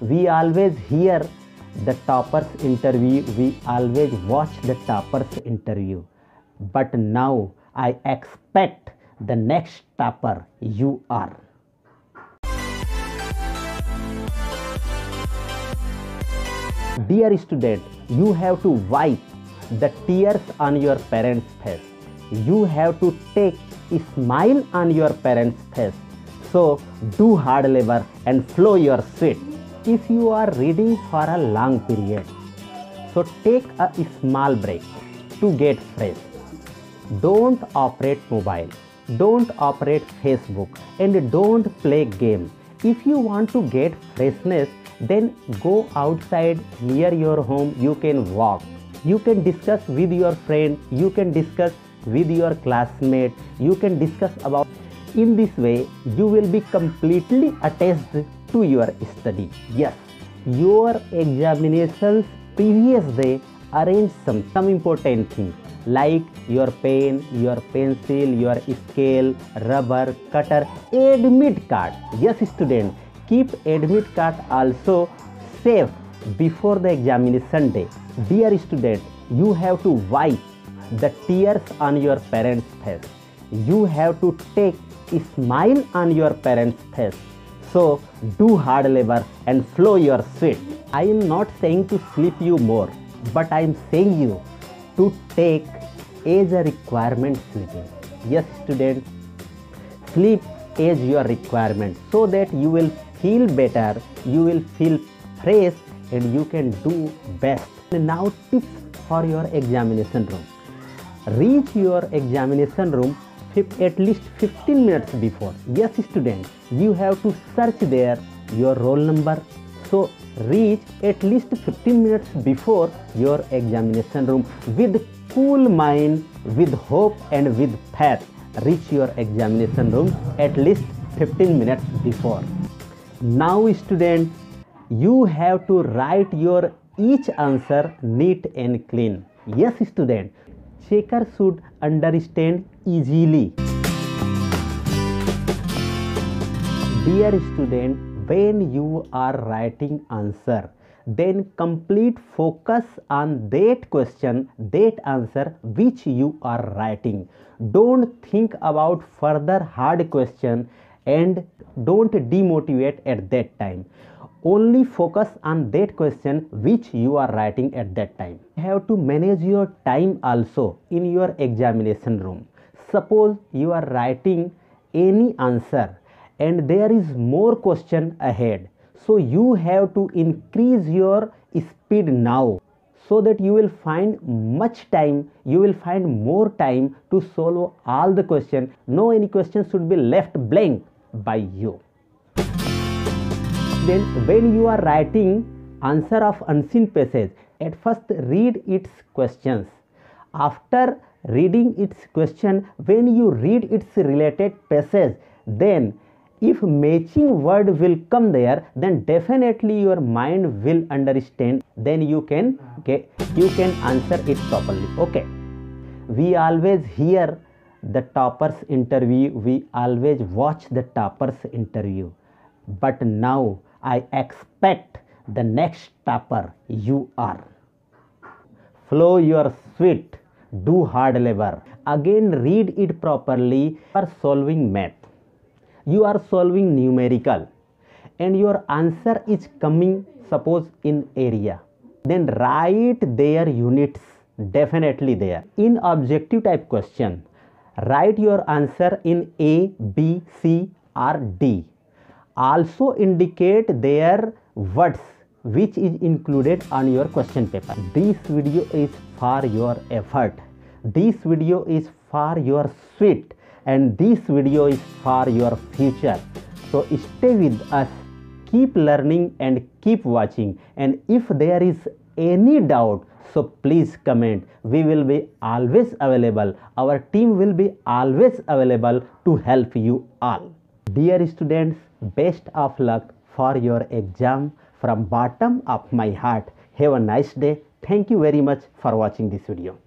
we always hear the toppers interview, we always watch the toppers interview, but now I expect the next topper you are. Dear student, you have to wipe the tears on your parents' face. You have to take a smile on your parents' face. So do hard labor and flow your sweat. If you are reading for a long period, so take a small break to get fresh. Don't operate mobile, don't operate Facebook, and don't play game. If you want to get freshness, then go outside near your home. You can walk, you can discuss with your friend, you can discuss with your classmate, you can discuss about. In this way, you will be completely attached to your study. Yes, your examinations previous day arrange some important things like your pen, your pencil, your scale, rubber, cutter, admit card. Yes, student, keep admit card also safe before the examination day. Dear student, you have to wipe the tears on your parents' face. You have to take a smile on your parents' face. So do hard labor and flow your sweat. I am not saying to sleep you more, but I am saying you to take as a requirement sleeping. Yes, student, sleep is your requirement so that you will feel better, you will feel fresh, and you can do best. Now tips for your examination room. Reach your examination room at least 15 minutes before. Yes, student, you have to search there your roll number. So reach at least 15 minutes before your examination room with cool mind, with hope and with faith. Reach your examination room at least 15 minutes before. Now, student, you have to write your each answer neat and clean. Yes, student, checker should understand easily. Dear student, when you are writing answer, then complete focus on that question, that answer which you are writing. Don't think about further hard question and don't demotivate at that time. Only focus on that question which you are writing at that time. You have to manage your time also in your examination room. Suppose you are writing any answer and there is more question ahead. So you have to increase your speed now, so that you will find much time, you will find more time to solve all the question. No any question should be left blank by you. Then when you are writing answer of unseen passage, at first read its questions. After reading its question, when you read its related passage, then if matching word will come there, then definitely your mind will understand. Then you can okay, you can answer it properly. Okay. We always hear the toppers interview. We always watch the toppers interview. But now I expect the next topper you are. Flow your sweat. Do hard labor. Again, read it properly. For solving math, you are solving numerical and your answer is coming suppose in area, then write their units definitely there. In objective type question, write your answer in A, B, C or D. Also indicate their words which is included on your question paper. This video is for your effort. This video is for your sweat. And this video is for your future. So stay with us, keep learning and keep watching. And if there is any doubt, so please comment. We will be always available. Our team will be always available to help you all. Dear students, best of luck for your exam from bottom of my heart. Have a nice day. Thank you very much for watching this video.